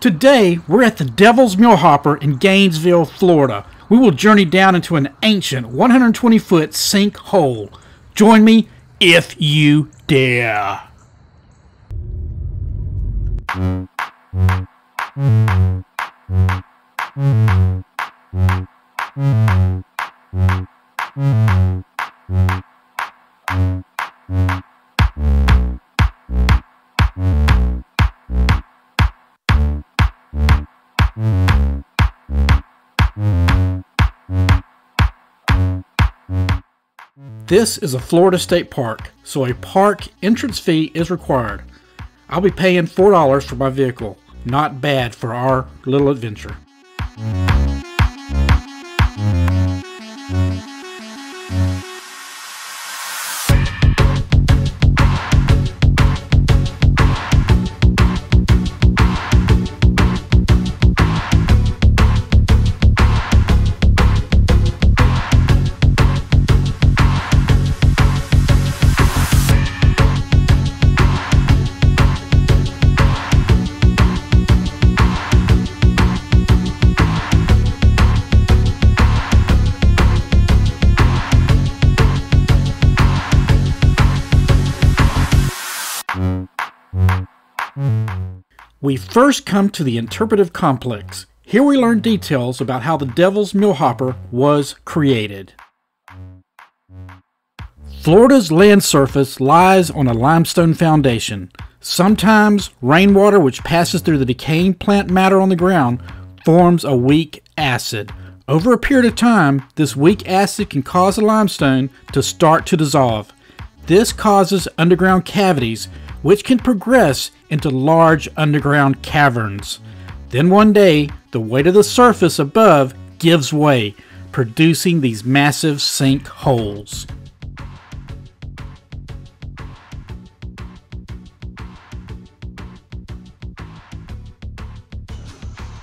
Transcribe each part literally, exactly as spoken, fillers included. Today, we're at the Devil's Millhopper in Gainesville, Florida. We will journey down into an ancient one hundred twenty foot sinkhole. Join me if you dare. This is a Florida state park, so a park entrance fee is required. I'll be paying four dollars for my vehicle. Not bad for our little adventure. We first come to the interpretive complex. Here we learn details about how the Devil's Millhopper was created. Florida's land surface lies on a limestone foundation. Sometimes rainwater, which passes through the decaying plant matter on the ground, forms a weak acid. Over a period of time, this weak acid can cause the limestone to start to dissolve. This causes underground cavities, which can progress into large underground caverns. Then one day, the weight of the surface above gives way, producing these massive sinkholes.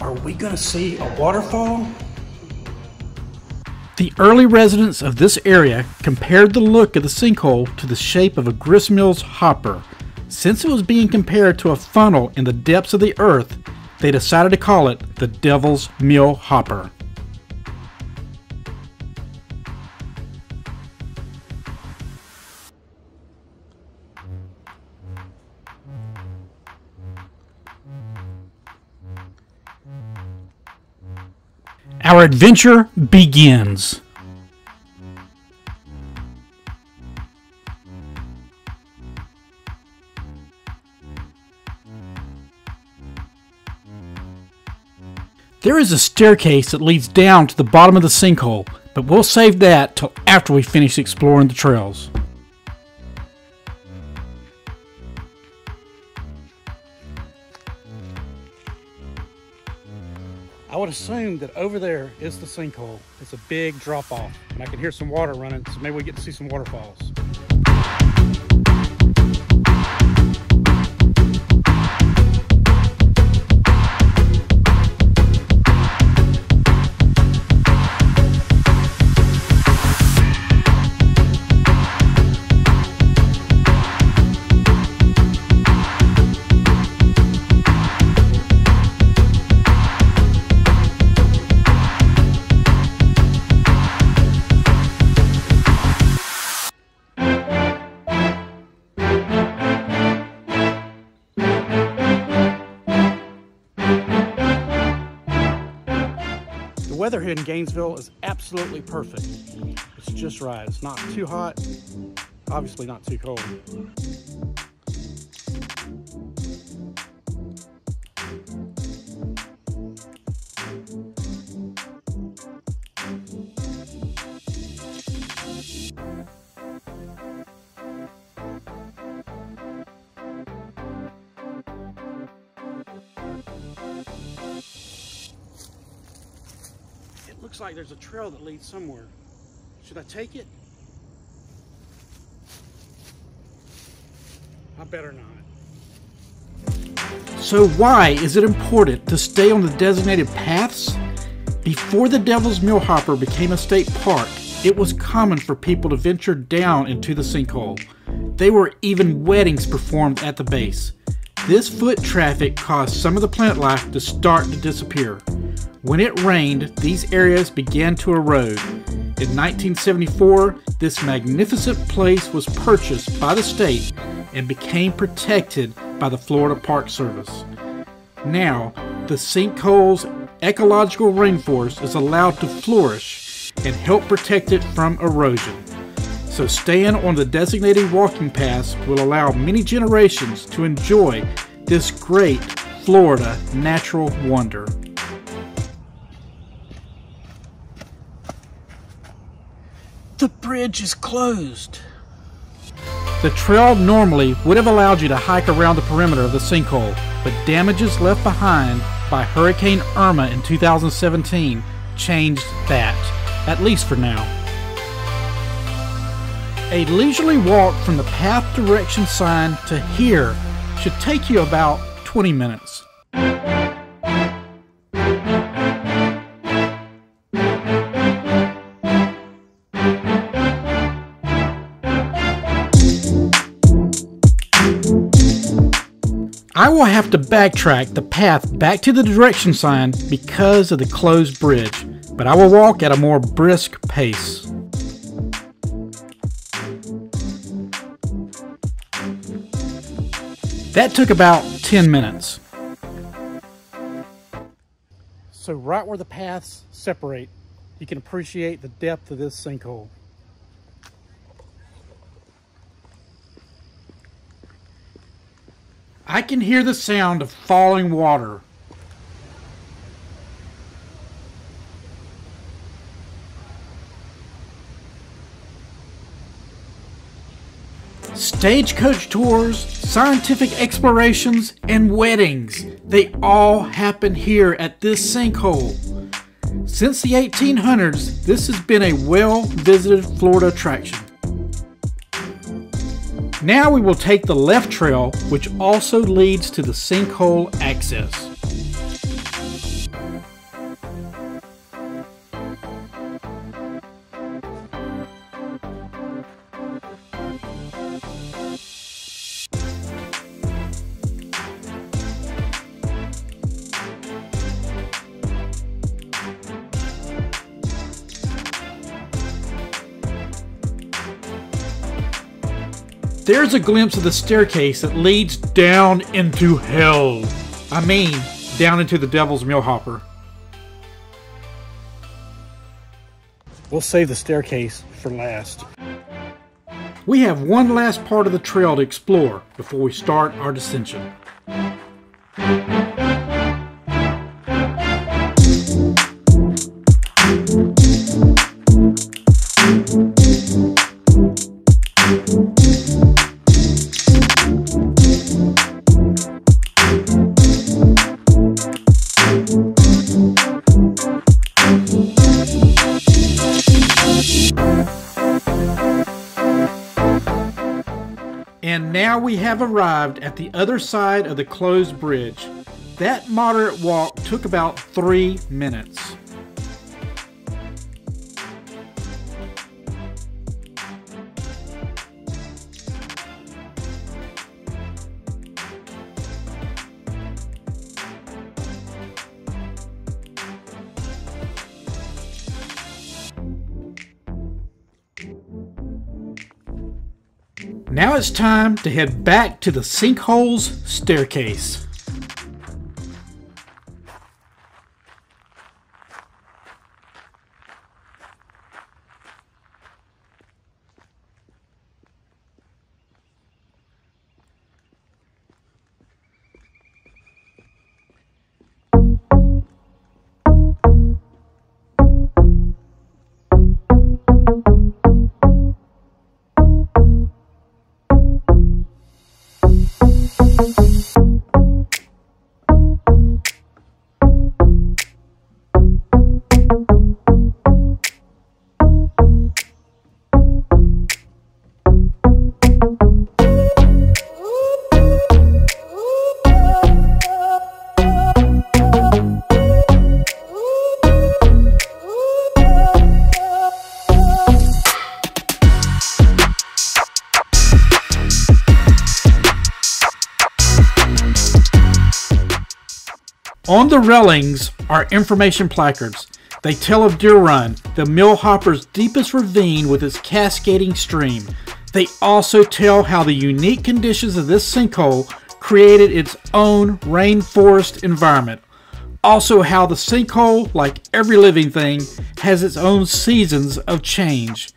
Are we gonna see a waterfall? The early residents of this area compared the look of the sinkhole to the shape of a gristmill's hopper. Since it was being compared to a funnel in the depths of the earth, they decided to call it the Devil's Millhopper. Our adventure begins. There is a staircase that leads down to the bottom of the sinkhole, but we'll save that till after we finish exploring the trails. I would assume that over there is the sinkhole. It's a big drop off, and I can hear some water running, so maybe we get to see some waterfalls. The weather here in Gainesville is absolutely perfect. It's just right. It's not too hot, obviously not too cold. Looks like there's a trail that leads somewhere. Should I take it? I better not. So why is it important to stay on the designated paths? Before the Devil's Millhopper became a state park, it was common for people to venture down into the sinkhole. There were even weddings performed at the base. This foot traffic caused some of the plant life to start to disappear. When it rained, these areas began to erode. In nineteen seventy-four, this magnificent place was purchased by the state and became protected by the Florida Park Service. Now, the sinkhole's ecological rainforest is allowed to flourish and help protect it from erosion. So staying on the designated walking paths will allow many generations to enjoy this great Florida natural wonder. The bridge is closed. The trail normally would have allowed you to hike around the perimeter of the sinkhole, but damages left behind by Hurricane Irma in two thousand seventeen changed that, at least for now. A leisurely walk from the path direction sign to here should take you about twenty minutes. I will have to backtrack the path back to the direction sign because of the closed bridge, but I will walk at a more brisk pace. That took about ten minutes. So right where the paths separate, you can appreciate the depth of this sinkhole. I can hear the sound of falling water. Stagecoach tours, scientific explorations, and weddings. They all happen here at this sinkhole. Since the eighteen hundreds, this has been a well-visited Florida attraction. Now we will take the left trail, which also leads to the sinkhole access. There's a glimpse of the staircase that leads down into hell. I mean, down into the Devil's Millhopper. We'll save the staircase for last. We have one last part of the trail to explore before we start our descension. And now we have arrived at the other side of the closed bridge. That moderate walk took about three minutes. Now it's time to head back to the sinkhole's staircase. On the railings are information placards. They tell of Deer Run, the Millhopper's deepest ravine with its cascading stream. They also tell how the unique conditions of this sinkhole created its own rainforest environment. Also how the sinkhole, like every living thing, has its own seasons of change.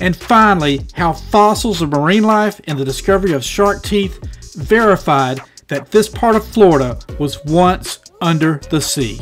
And finally, how fossils of marine life and the discovery of shark teeth verified that this part of Florida was once under the sea.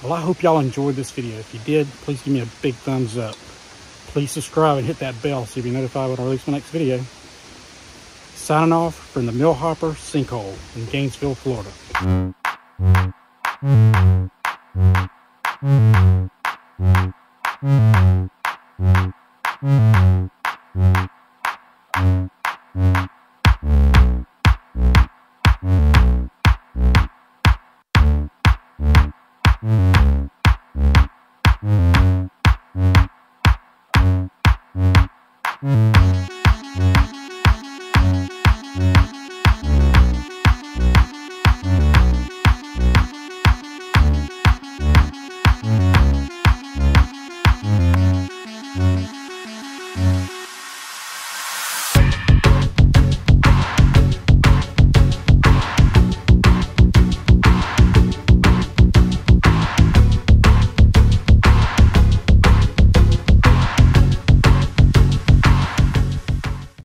Well, I hope y'all enjoyed this video. If you did, please give me a big thumbs up. Please subscribe and hit that bell so you'll be notified when I release my next video. Signing off from the Millhopper sinkhole in Gainesville, Florida. Mm-hmm.